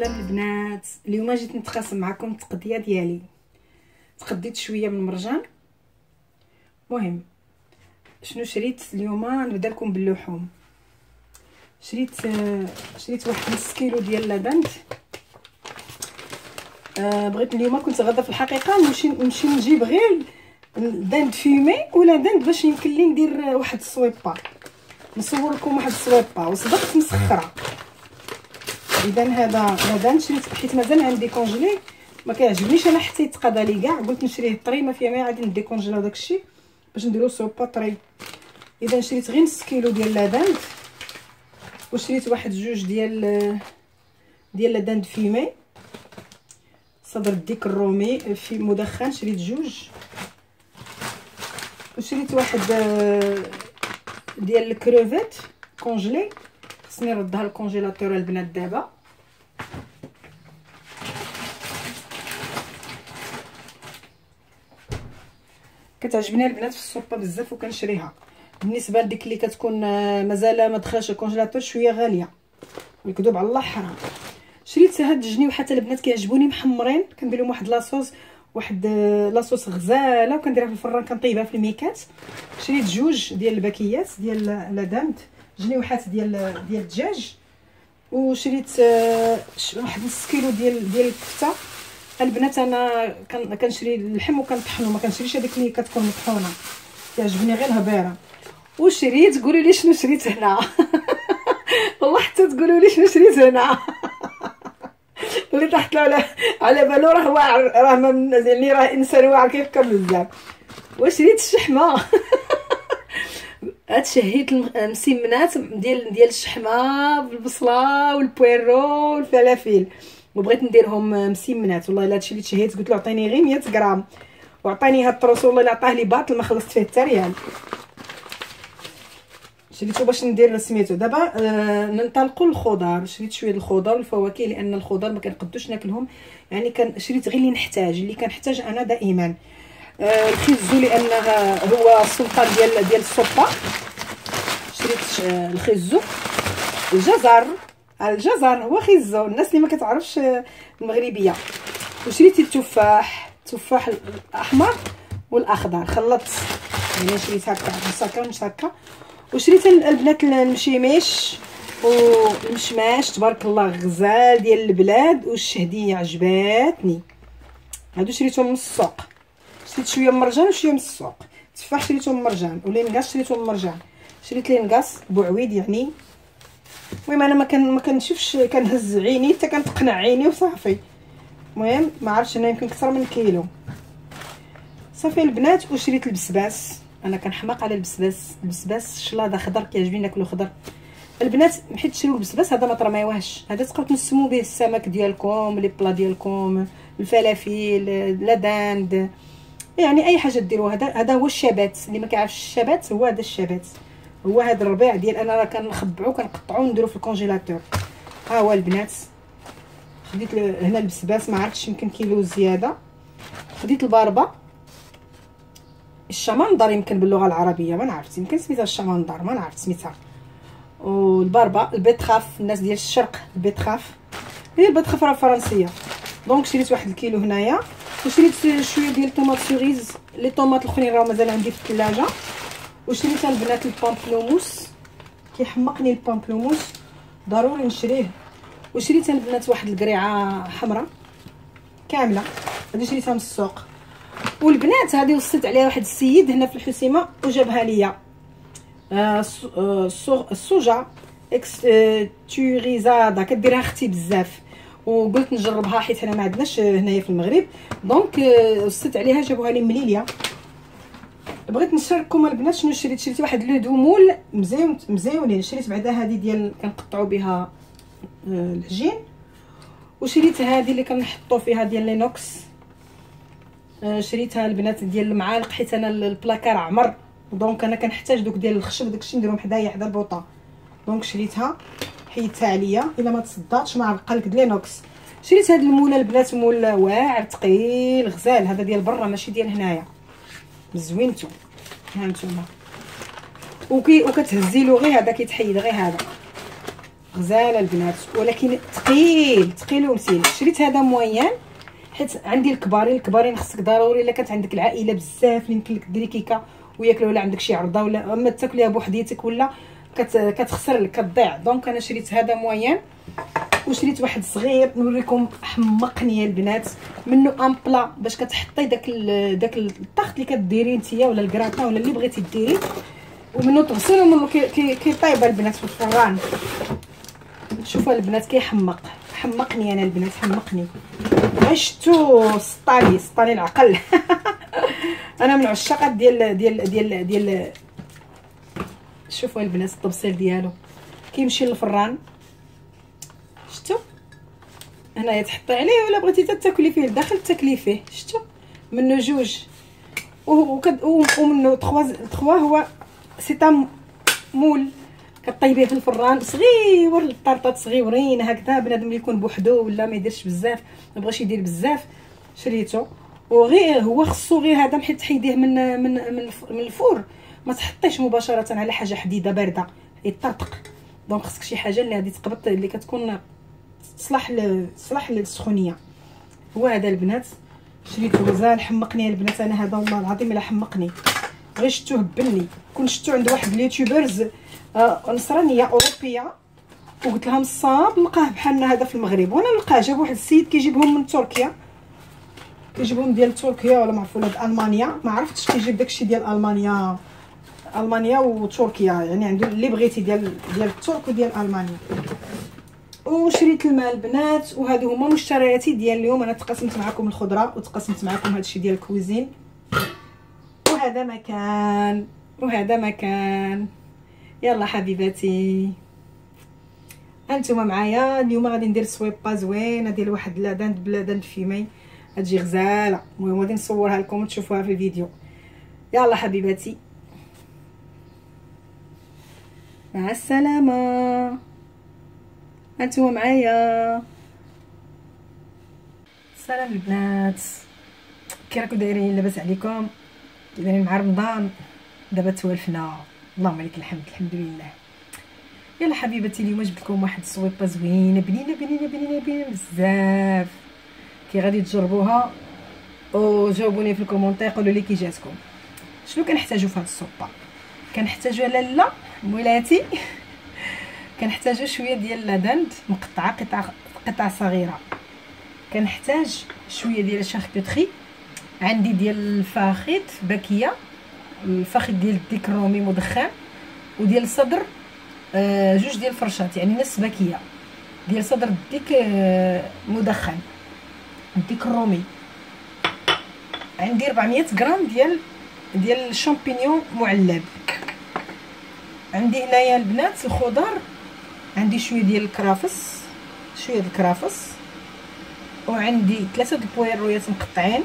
السلام البنات. اليوم جيت نتقاسم معكم التقضيه ديالي. تقديت شويه من المرجان. مهم شنو شريت اليوم؟ نبدا لكم باللحوم. شريت واحد نص كيلو ديال لبن. بغيت اليوم، كنت غدا في الحقيقه نمشي نجيب غير دند فيمي ولا دند باش يمكن لي ندير واحد الصويبه، نصور لكم واحد الصويبه وصدقت مسكره. اذا هذا لبن شريت حيت مازال عندي كونجلي، ما كيعجبنيش انا حتى يتقضى لي كاع، قلت نشريه طري ما فيها ما، عادي نديكونجلا داك الشيء باش نديرو صوبه طري. اذا شريت غير نص كيلو ديال لبن، وشريت واحد جوج ديال لبن فيمي صدر الديك الرومي في مدخن، شريت جوج. وشريت واحد ديال الكروفيت كونجلي، خصني نردها للكونجيلاتور البنات دابا. كتعجبني البنات في الصوبه بزاف وكنشريها. بالنسبه لديك اللي كتكون مازال ما دخلش الكونجيلاتور شويه غاليه، والكذوب على الله حرام. شريت هاد الجنيوحات البنات كيعجبوني محمرين، كندير لهم واحد لاصوص، غزاله، وكنديرها في الفران كنطيبها في الميكات. شريت جوج ديال الباكيات ديال لادانت، جنيوحات ديال الدجاج. وشريت واحد نص كيلو ديال الكفته البنات. انا كنشري اللحم وكنطحنو، ما كنشريش هذيك اللي كتكون مطحونه، كيعجبني غير الهبيره. وشريت، قولوا لي شنو شريت هنا والله حتى تقولوا لي شنو شريت هنا اللي تحت له على بالو راه واعر، راه يعني راه انسان واعر كيفكر بزاف. وشريت الشحمه تشهيت المسمنات ديال الشحمه بالبصله والبويرو والفلافل، وبغيت نديرهم مسمنات. والله الا هادشي اللي تشهيت قلت له عطيني غير 100 غرام، وعطاني هاد الطروس والله الا عطاه لي باطل ما خلصت فيه حتى ريال. شريتو باش ندير سميتو. دابا ننطلقوا الخضار. شريت شويه الخضار والفواكه، لان الخضار ما كنقدوش ناكلهم، يعني شريت غير اللي كنحتاج انا دائما. الخيزو لان هو السلطان ديال الصوبه. شريت الخيزو، الجزر هو خيزو، الناس اللي ما كتعرفش المغربيه. وشريت التفاح الاحمر والاخضر، خلطت يعني شريت هكا مسكه ومسكه. وشريت البنات المشيميش والمشماش تبارك الله غزال ديال البلاد، والشهديه عجباتني، هادو شريتهم من السوق. شريت شويه من المرجان وشويه من السوق. التفاح شريته من المرجان، واللينكاس شريته من المرجان. شريت لينكاس بوعويد يعني. المهم انا ما كنشوفش، كنهز عيني حتى كنتقنع عيني وصافي. المهم ما عرفتش انا يمكن اكثر من كيلو صافي البنات. وشريت البسباس، انا كنحماق على البسباس شلاضه خضر، كيعجبني ناكلو خضر البنات. حيت تشريو البسباس هذا ما ترميوهش، هذا تبقاو تنسمو به السمك ديالكم، لي بلا ديالكم، الفلافل، لاداند، يعني اي حاجه ديروها. هذا هو الشبات، اللي ما كيعرفش الشبات هو هذا الشبات، هو هذا الربيع ديال انا راه كنخبعو كنقطعو ونديرو في الكونجيلاتور. ها هو البنات، خديت هنا البسباس ما عرفتش يمكن كيلو زياده. خديت الباربه، الشمندر يمكن باللغه العربيه ما نعرفش، يمكن سميتها الشمندر ما نعرف سميتها. والبربه، البيتخاف، الناس ديال الشرق البيتخاف، هي البيتخاف راه فرنسيه. دونك شريت واحد الكيلو هنايا. وشريت شويه ديال الطوماط سوريز، لي طوماط الاخرين راه مازال عندي في الثلاجه. وشريت البنات البامبلوموس، كيحمقني البامبلوموس ضروري نشريه. وشريت البنات واحد القريعه حمراء كامله، هذه شريتها من السوق. والبنات هذه وصلت عليها واحد السيد هنا في الحسيمه وجابها ليا. السوجا اكستوريزادا كديرها اختي بزاف، وقلت نجربها حيت انا ما عندناش هنايا في المغرب. دونك وصلت عليها، جابوها لي مليليه. بغيت نشارككم البنات شنو شريت. شريت واحد لو دومول مزيونين. شريت بعدا هذه ديال كنقطعوا بها العجين، وشريت هذه اللي كنحطوا فيها ديال لينوكس. شريتها البنات ديال المعالق، حيت انا البلاكار عمر، دونك انا كنحتاج دوك ديال الخشب داكشي نديرهم حدايا حدا البوطه. دونك شريتها، حيدتها عليا الا ما تصداتش معلقه لك دلينوكس. شريت هاد المول البنات، مول واعر ثقيل غزال، هذا ديال برا ماشي ديال هنايا، زوينتو ها نتوما. وكتهزي له غير هذا، كيتحيد غير هذا غزاله البنات، ولكن ثقيل ثقيل ومسيل. شريت هذا مويان حيت عندي الكبارين، الكبارين خصك ضروري الا كانت عندك العائله بزاف يمكن لك ديري كيكه وياكلوا، ولا عندك شي عرضه، ولا اما تاكليها بوحديتك ولا كتخسر لك كتضيع. دونك انا شريت هذا مويان، وشريت واحد صغير نوريكم حمقني البنات منه ان بلا باش كتحطي داك الطخت اللي كديري نتيا ولا الكراطا ولا اللي بغيتي ديري، ومنه تغسل ومنه كيطيب البنات في الفران. شوفوا البنات كيحمق، حمقني انا البنات حمقني، عشتو سطالي سطالي العقل. انا من عشاقات ديال ديال ديال ديال شوفوا البنات التبصير ديالو كيمشي للفران، شفتوا هنايا تحطي عليه ولا بغيتي تاكلي فيه لداخل تاكلي فيه، شفتوا منه جوج ومنه 3 هو سيطام مول كطيبيه في الفران صغير، الطرطات صغيورين هكذا، بنادم اللي يكون بوحدو ولا ما يديرش بزاف ما بغاش يدير بزاف. شريته وغير هو خصو غير هذا حيت تحيديه من من من الفور، ما تحطيش مباشره على حاجه حديده بارده يطرطق. دونك خصك شي حاجه اللي هادي تقبط اللي كتكون تصلح للسخونيه. هو هذا البنات شريته مزال حمقني البنات انا هذا، والله العظيم الا حمقني غير شفتوه بني. كنت شفتو عند واحد اليوتيوبرز نصرانيه اوروبيه وقلت لها مصاب نلقاه بحالنا هذا في المغرب، وانا نلقاه جاب واحد السيد كيجيبهم من تركيا، كيجيبهم ديال تركيا ولا ما عرفت ولا المانيا، ما عرفتش كيجيب داكشي ديال المانيا، المانيا وتركيا يعني عنده اللي بغيتي ديال الترك وديال المانيا. وشريت الماء البنات، وهادو هما مشترياتي ديال اليوم. انا تقاسمت معكم الخضره وتقاسمت معكم هادشي ديال الكويزين، وهذا مكان وهذا مكان. يلا حبيباتي انتم معايا اليوم غادي ندير سويبه زوينه ديال واحد لاداند بلاداند فيمي، هتجي غزاله. المهم غادي نصورها لكم تشوفوها في الفيديو. يلا حبيباتي مع السلامه، انتم معايا. سلام البنات، كي راكم دايرين؟ لاباس عليكم؟ دايرين مع رمضان؟ دابا توالفنا اللهم لك الحمد، الحمد لله. يلا حبيبتي اليوم جبت لكم واحد الصويبه زوينه بنينه بنينه بنينه بنينه بزاف، كي غادي تجربوها وجاوبوني في الكومونتير قولوا لي كي جاتكم. شنو كنحتاجو في هاد الصوبه؟ كنحتاجو لاله مولاتي، كنحتاجو شويه ديال لادند مقطعه قطع صغيره، كنحتاج شويه ديال الشاركوتري، عندي ديال الفاخيط باكيه، الفخذ ديال الديك الرومي مدخن، وديال الصدر جوج ديال الفرشات يعني نص باكيه ديال صدر الديك مدخن الديك الرومي، عندي 400 غرام ديال الشامبينيون معلب. عندي هنايا البنات الخضر، عندي شويه ديال الكرافس، شويه ديال الكرافس، وعندي 3 د البويرويات مقطعين،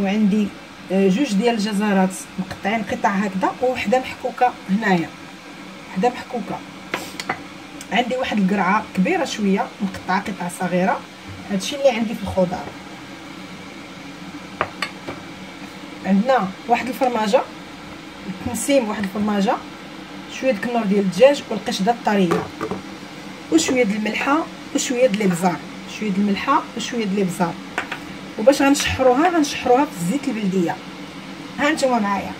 وعندي جوج ديال الجزرات مقطعين قطع هكذا، وحده محكوكه هنايا وحده محكوكه. عندي واحد القرعه كبيره شويه مقطعه قطع صغيره. هادشي اللي عندي في الخضار. عندنا واحد الفرماجه الكنسيم، واحد الفرماجه، شويه ديال الكنور ديال الدجاج والقشده الطريه، وشويه ديال الملحه وشويه ديال الابزار، شويه ديال الملحه وشويه ديال الابزار. وباش غنشحروها غنشحروها في الزيت البلديه. ها نتوما معايا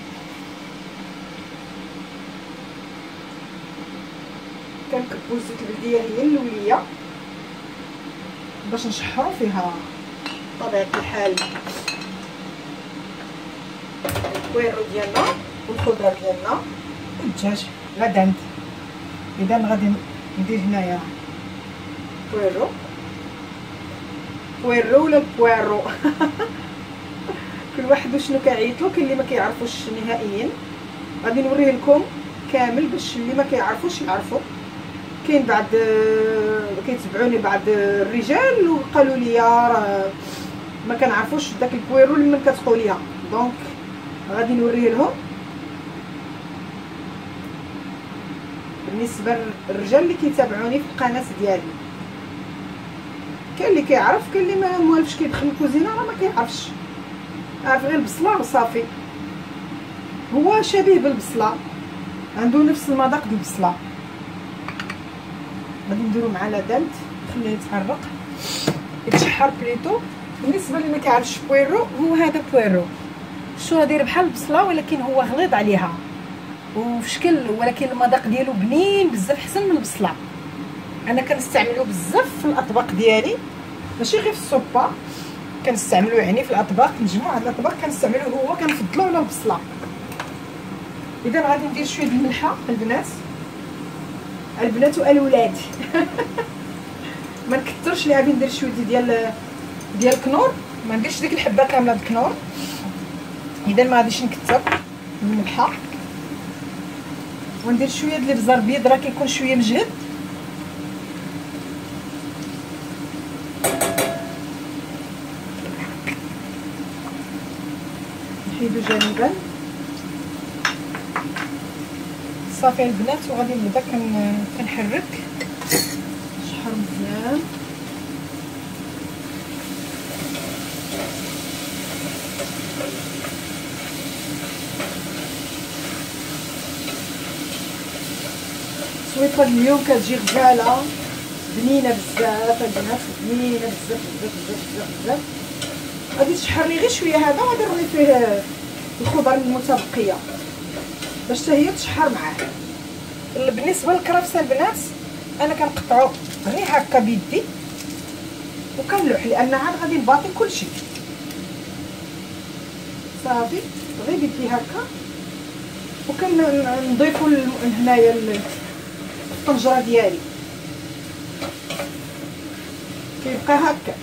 كنكبو الزيت البلديه هي اللوليه باش نشحرو فيها بطبيعه الحال الكويرو ديالنا والخضر ديالنا والدجاج غدا. اذا غادي ندير هنايا الكويرو بويرو ولا بويرو كل واحد وشنو كيعيطلو، كاين اللي ما كيعرفوش نهائيا غادي نوريه لكم كامل باش اللي ما كيعرفوش يعرفوا. كاين بعض كيتبعوني بعض الرجال وقالوا لي راه ما كنعرفوش داك البويرو اللي من كتقوليها، دونك غادي نوريه لهم. بالنسبه للرجال اللي كيتابعوني في القناه ديالي، كاين اللي كيعرف كاين اللي ما موالفش كيدخل الكوزينه راه ما كيعرفش، عارف غير البصله وصافي. هو شبيه بالبصله، عنده نفس المذاق ديال البصله، غادي نديرو مع لا دالت نخليه يتحرق يتشحر بليتو. بالنسبه اللي ما كيعرفش بويرو هو هذا بويرو، الشورى داير بحال البصله ولكن هو غليظ عليها وفي شكل، ولكن المذاق ديالو بنين بزاف حسن من البصله. انا كنستعملو بزاف في الاطباق ديالي، ماشي غير في السوبا كنستعملو، يعني في الاطباق مجموعه الاطباق كنستعملو، هو كنفضلو على البصله. اذا غادي ندير شويه د الملحه البنات والولاد ما نكثرش ليها، ندير شويه ديال الكنور، ما نديرش ديك الحبه كامله ديال الكنور. اذا ما غاديش نكثر من الملحه، وندير شويه ديال البزار البيض راه كيكون شويه مجهد. نحيدو جانبا صافي البنات، وغادي نبدا كنحرك شحر مزيان. السويطه اليوم كتجي غزاله بنينه بزاف البنات، بنينه بزاف بزاف بزاف بزاف. غادي تشحر لي غير شويه هذا، وغادي نرمي فيه الخضر المتبقيه باش حتى هي تشحر معاه. بالنسبه للكرفسه البنات انا كنقطعو غير هكا بيدي وكنلوح، لان عاد غادي نباطي كلشي صافي غير بيدي هكا. وكنضيفو هنايا الطنجره ديالي كيبقى هكا.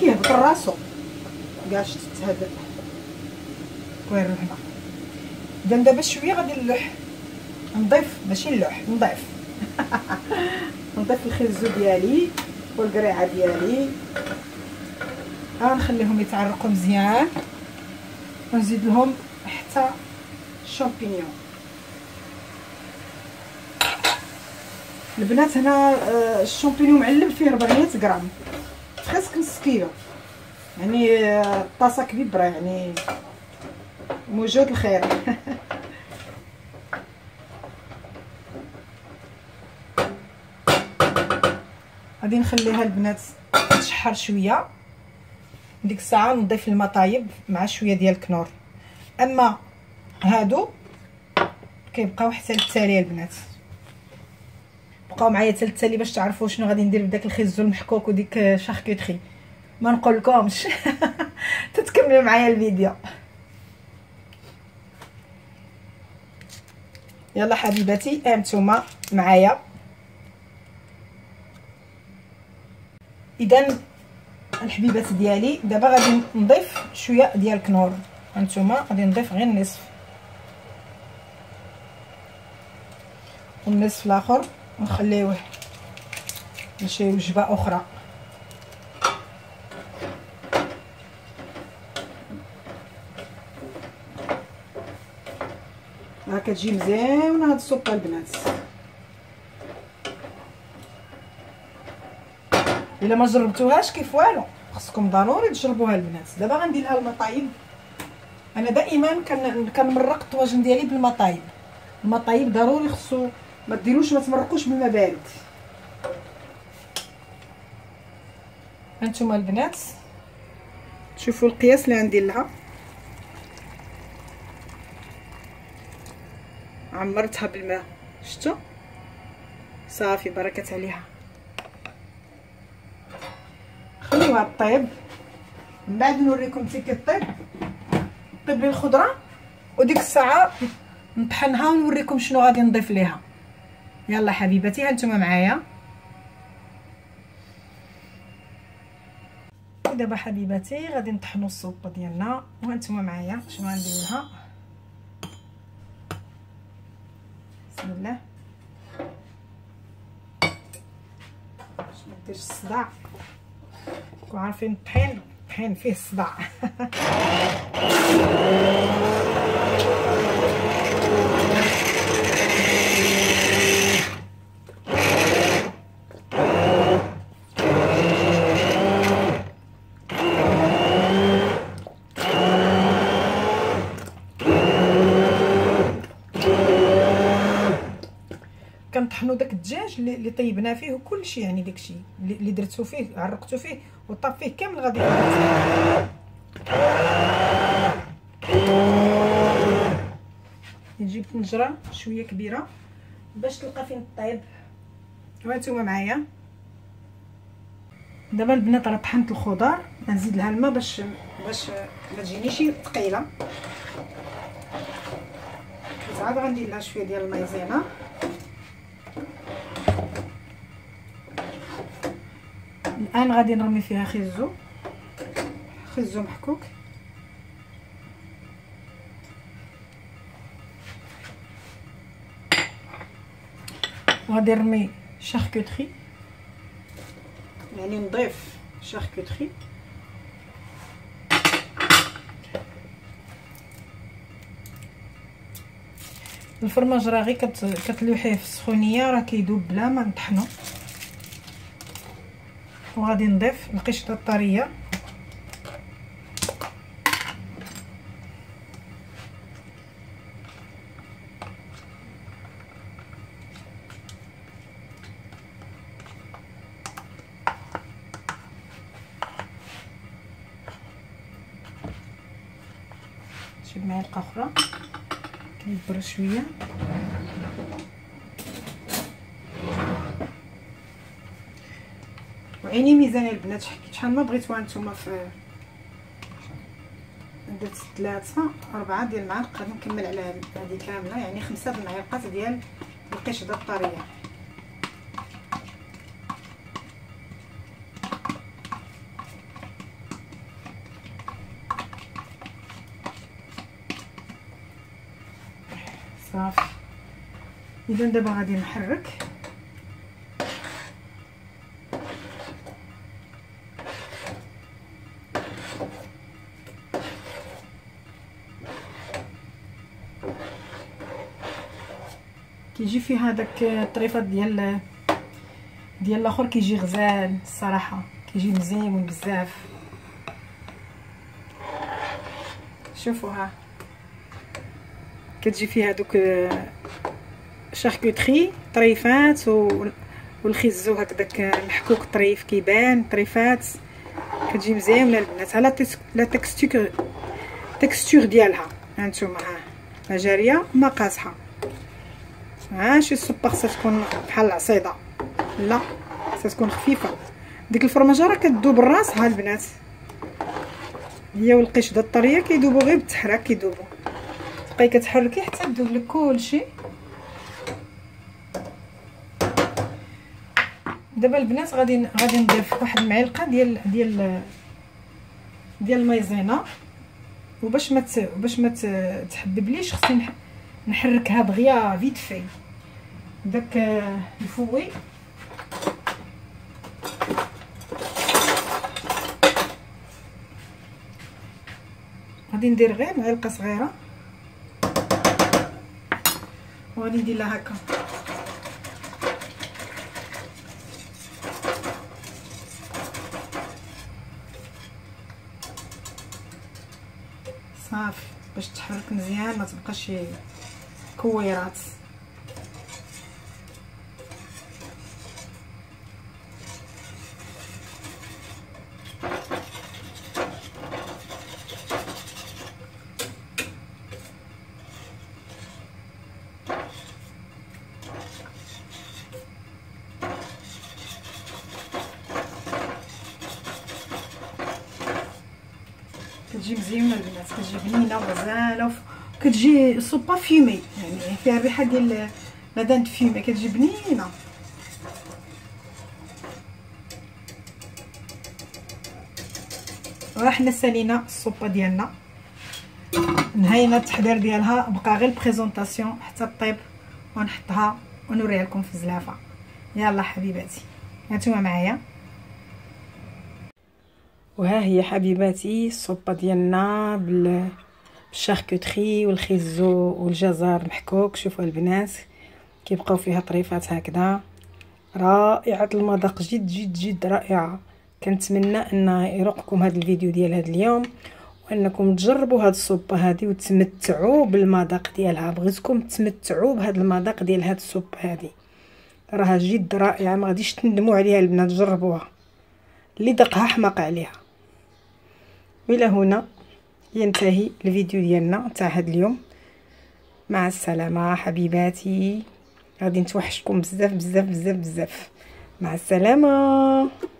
كيهبط راسو كاع شتت هذا كوير هنا. اذا دابا شويه غادي نلوح، نضيف ماشي نلوح نضيف نضيف الخرزو ديالي والقريعه ديالي، غنخليهم يتعرقوا مزيان ونزيد لهم حتى الشامبينيون. البنات هنا الشامبينيون معلب فيه 400 غرام، خاصك نسكيو يعني الطاسه كبيره، يعني موجود الخير غادي نخليها البنات تشحر شويه، ديك الساعه نضيف الماء طايب مع شويه ديال الكنور. اما هادو كيبقاو حتى للتالي البنات، بقاو معايا حتى للتالي باش تعرفوا شنو غادي ندير بداك الخيزو المحكوك وديك شاركوتري. ما نقولكمش تتكملوا معايا الفيديو. يلا حبيباتي ها نتوما معايا. اذا الحبيبات ديالي دابا غادي نضيف شويه ديال الكنور، هانتوما غادي نضيف غير النصف والنصف الاخر نخليوه ماشي وجبه اخرى. راه كتجي مزيانه هاد السوبه البنات، الا ما جربتوهاش كيف والو خصكم ضروري تجربوها البنات. دابا غندير لها الماء طايب، انا دائما كنمرق الطواجن ديالي بالماء طايب. الماء طايب ضروري خصو، ما ديروش ما تمرقوش بالماء بارد. هانتوما البنات شوفوا القياس اللي غندير لها، عمرتها بالماء شفتوا صافي بركه عليها. خليوها طيب، من بعد نوريكم كيف كطيب. طيب لي الخضره وديك الساعه نطحنها ونوريكم شنو غادي نضيف ليها. يلا حبيباتي ها نتوما معايا. ودابا حبيباتي غادي نطحنوا السوبه ديالنا، وها نتوما معايا شنو غندير لها. بسم الله باش ما ديرش الصداع، كو عارفين الطحين الطحين فيه الصداع طحنوا داك الدجاج اللي طيبنا فيه وكلشي، يعني داكشي اللي درتو فيه عرقتو فيه وطاب فيه كامل غادي نجيب طنجره شويه كبيره باش تلقى فين طيب. وانتوما معايا دابا البنات راه طحنت الخضار، غنزيد لها الماء باش ما تجينيش ثقيله. عاد غندير لها شويه ديال المايزينا الان، غادي نرمي فيها خزو محكوك. وغادي نرمي شاركوتري، يعني نضيف شاركوتري الفرماج. راه غير كتلوحيه في السخونيه راه كيذوب بلا ما نطحنو. وغادي نضيف القشطه الطريه شي معلقه اخرى كنبر شويه. وعيني ميزانيه البنات، حكيت شحال ما بغيتو نتوما في درت 3 4 ديال المعالق. غادي نكمل على هذه كامله، يعني 5 المعالق ديال القشطه الطريه. صافي، اذا دابا غادي نحرك كيجي فيها داك الطريفات ديال الاخر، كيجي غزال الصراحه، كيجي مزيون بزاف. شوفوها كتجي فيها دوك شاركوتري طريفات والخزو هكذاك محكوك طريف كيبان طريفات، كتجي مزيانه البنات على لا تكستور ديالها. هانتوما ها جاريه ما قاصحه، ماشي السباق تكون بحال العصيده، لا تكون خفيفه. ديك الفرماجه راه كتذوب راسها البنات، هي والقشده الطريه كيذوبوا غير بالتحرك، كيذوبوا باي كتحركي حتى تذوب لك كلشي. دابا البنات غادي نضيف واحد المعلقه ديال المايزينا، وباش باش ما تحببليش خصني نحركها دغيا فيت في داك الفوي. غادي ندير غير معلقه صغيره وغادي ندير لها هكا، صافي باش تحرك مزيان ما تبقاش كويرات. كتجي مزيونه البنات، كتجي بنينه وغزاله، كتجي سوبا فيمي، يعني فيها الريحه ديال لادان فيمي، كتجي بنينه. راه حنا سالينا السوبا ديالنا، نهينا التحضير ديالها، بقى غير البريزونطاسيون حتى طيب ونحطها ونوريها لكم في الزلافه. يلا حبيباتي هانتوما معايا، وها هي حبيباتي الصوبه ديالنا بالشاركوتري والخيزو والجزر محكوك. شوفوا البنات كيبقاو فيها طريفات هكذا رائعه المذاق، جد جد جد رائعه. كنتمنى ان يروقكم هذا الفيديو ديال هذا اليوم، وانكم تجربوا هذه الصوبه هذه وتمتعوا بالمذاق ديالها. بغيتكم تمتعوا بهذا المذاق ديال هذه الصوبه هذه، راها جد رائعه، ما غاديش تندموا عليها البنات، جربوها، اللي ذاقها حماق عليها. والى هنا ينتهي الفيديو ديالنا تاع هذا اليوم. مع السلامه حبيباتي، غادي نتوحشكم بزاف بزاف بزاف بزاف. مع السلامه.